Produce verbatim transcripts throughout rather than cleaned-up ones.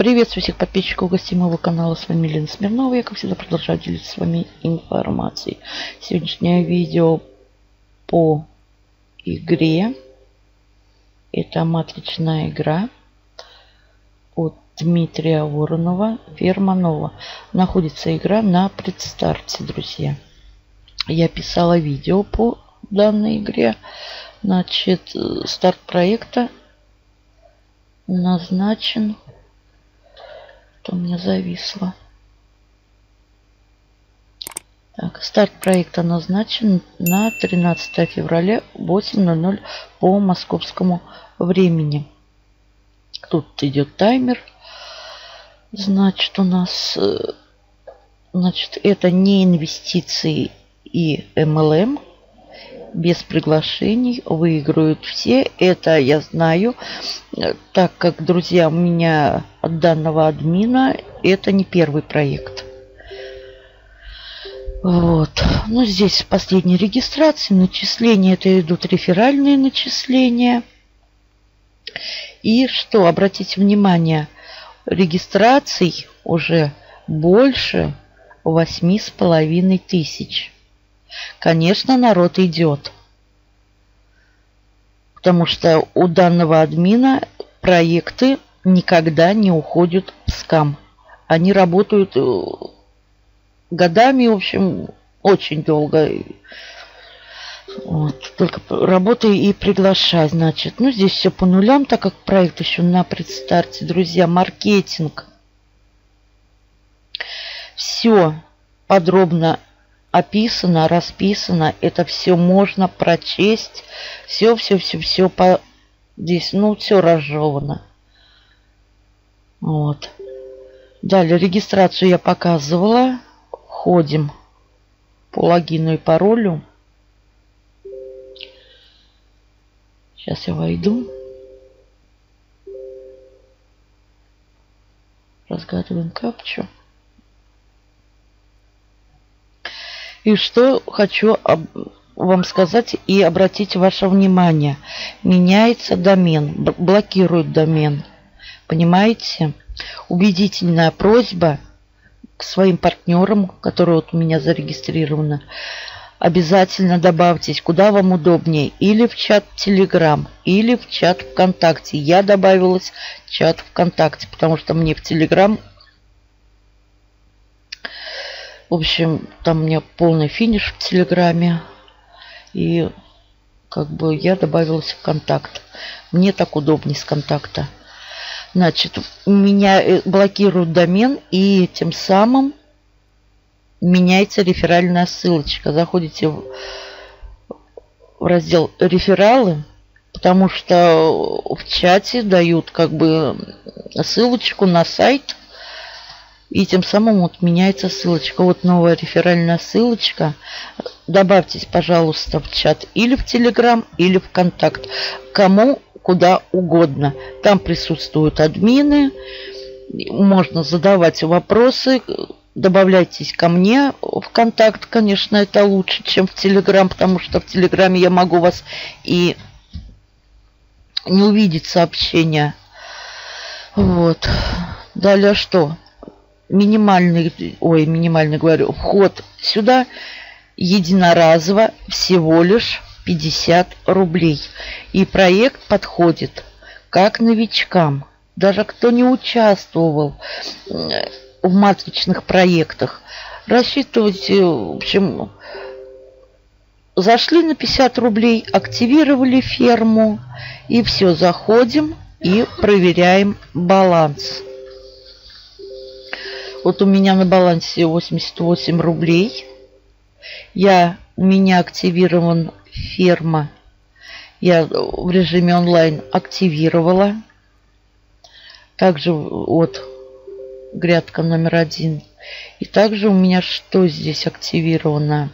Приветствую всех подписчиков и гостей моего канала. С вами Елена Смирнова. Я, как всегда, продолжаю делиться с вами информацией. Сегодняшнее видео по игре. Это матричная игра от Дмитрия Воронова «Ферма Нова». Находится игра на предстарте, друзья. Я писала видео по данной игре. Значит, старт проекта назначен... у меня зависло. Так, старт проекта назначен на тринадцатое февраля восемь ноль ноль по московскому времени. Тут идет таймер. Значит, у нас... Значит, это не инвестиции и эм эл эм. Без приглашений выиграют все. Это я знаю, так как, друзья, у меня от данного админа это не первый проект. Вот. Ну, здесь последние регистрации, начисления. Это идут реферальные начисления. И что, обратите внимание, регистраций уже больше восьми с половиной тысяч. Конечно, народ идет, потому что у данного админа проекты никогда не уходят в скам. Они работают годами, в общем, очень долго. Вот, только работай и приглашай, значит. Ну, здесь все по нулям, так как проект еще на предстарте, друзья. Маркетинг. Все подробно описано, расписано, это все можно прочесть. Все, все, все, все по... здесь, ну, все разжевано. Вот. Далее регистрацию я показывала. Входим по логину и паролю. Сейчас я войду. Разгадываем капчу. И что хочу вам сказать и обратить ваше внимание. Меняется домен, блокируют домен. Понимаете? Убедительная просьба к своим партнерам, которые вот у меня зарегистрированы. Обязательно добавьтесь, куда вам удобнее. Или в чат Telegram, или в чат ВКонтакте. Я добавилась в чат ВКонтакте, потому что мне в Telegram... В общем, там у меня полный финиш в Телеграме. И как бы я добавилась в контакт. Мне так удобнее с контакта. Значит, меня блокируют домен. И тем самым меняется реферальная ссылочка. Заходите в раздел «Рефералы». Потому что в чате дают как бы ссылочку на сайт. И тем самым вот меняется ссылочка. Вот новая реферальная ссылочка. Добавьтесь, пожалуйста, в чат или в Telegram, или в ВКонтакт. Кому куда угодно. Там присутствуют админы. Можно задавать вопросы. Добавляйтесь ко мне в ВКонтакт. Конечно, это лучше, чем в Telegram, потому что в Телеграме я могу вас и не увидеть сообщения. Вот. Далее что? Минимальный, ой, минимальный, говорю, вход сюда единоразово всего лишь пятьдесят рублей. И проект подходит как новичкам. Даже кто не участвовал в матричных проектах. Рассчитывайте, в общем, зашли на пятьдесят рублей, активировали ферму. И все, заходим и проверяем баланс. Вот у меня на балансе восемьдесят восемь рублей. Я, у меня активирован ферма. Я в режиме онлайн активировала. Также вот грядка номер один. И также у меня что здесь активировано?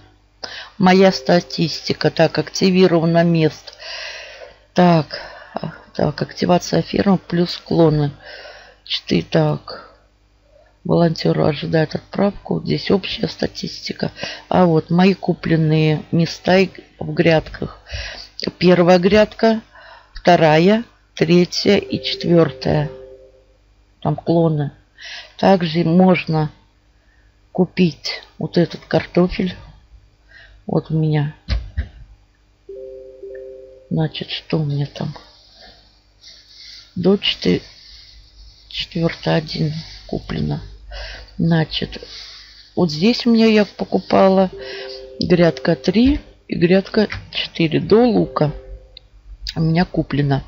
Моя статистика. Так, активировано мест. Так, так, активация фермы плюс клоны. четыре, так. Волонтеры ожидают отправку. Здесь общая статистика. А вот мои купленные места в грядках. Первая грядка, вторая, третья и четвертая. там клоны. Также можно купить вот этот картофель. Вот у меня. Значит, что у меня там? До четыре, четыре, один куплено. Значит, вот здесь у меня я покупала грядка три и грядка четыре до лука. У меня куплено.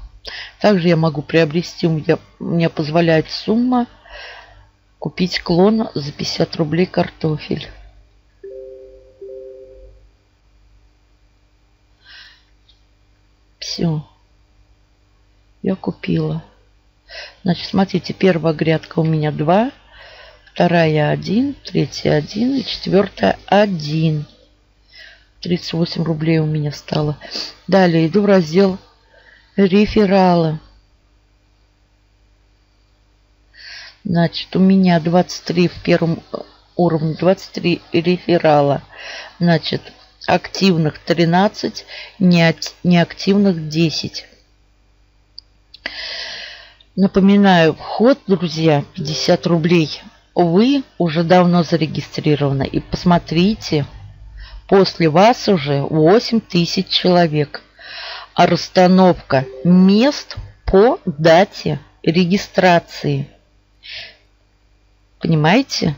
Также я могу приобрести, у меня, мне позволяет сумма купить клон за пятьдесят рублей картофель. Все. Я купила. Значит, смотрите, первая грядка у меня два, вторая один, третья один и четвертая один. тридцать восемь рублей у меня стало. Далее иду в раздел рефералы. Значит, у меня двадцать три в первом уровне, двадцать три реферала. Значит, активных тринадцать, неактивных десять. Напоминаю, вход, друзья, пятьдесят рублей. Вы уже давно зарегистрированы. И посмотрите, после вас уже восемь тысяч человек. А расстановка мест по дате регистрации. Понимаете?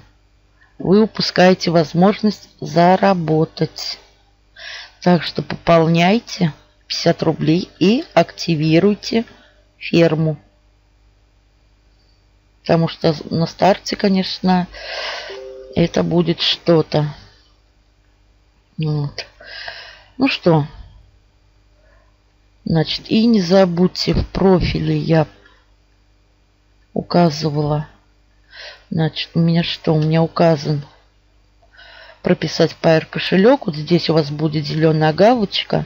Вы упускаете возможность заработать. Так что пополняйте пятьдесят рублей и активируйте ферму. Потому что на старте, конечно, это будет что-то. Вот. Ну что. Значит, и не забудьте, в профиле я указывала. Значит, у меня что? У меня указан прописать Pair кошелек. Вот здесь у вас будет зеленая галочка.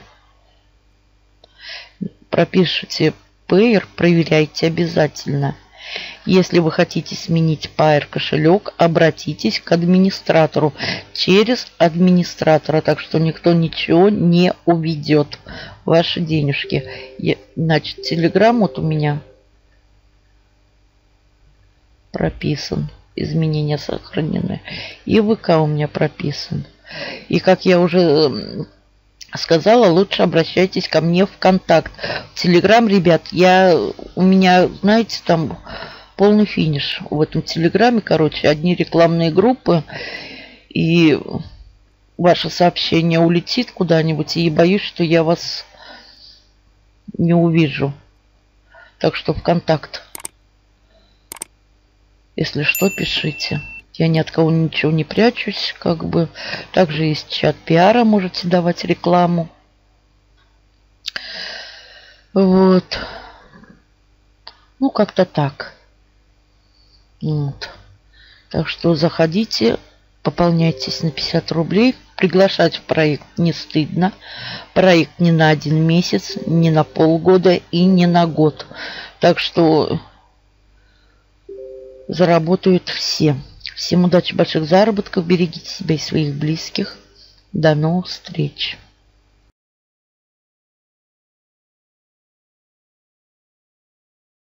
Пропишите Pair, проверяйте обязательно. Если вы хотите сменить Pair кошелек, обратитесь к администратору через администратора. Так что никто ничего не уведет. Ваши денежки. Значит, Telegram вот у меня прописан. Изменения сохранены. И ВК у меня прописан. И как я уже сказала, лучше обращайтесь ко мне в контакт. В Телеграм, ребят, я, у меня, знаете, там полный финиш в этом Телеграме. Короче, одни рекламные группы. И ваше сообщение улетит куда-нибудь. И боюсь, что я вас не увижу. Так что в контакт. Если что, пишите. Я ни от кого ничего не прячусь, как бы. Также есть чат пиара, можете давать рекламу. Вот. Ну, как-то так. Вот. Так что заходите, пополняйтесь на пятьдесят рублей. Приглашать в проект не стыдно. Проект не на один месяц, не на полгода и не на год. Так что заработают все. Всем удачи, больших заработков. Берегите себя и своих близких. До новых встреч.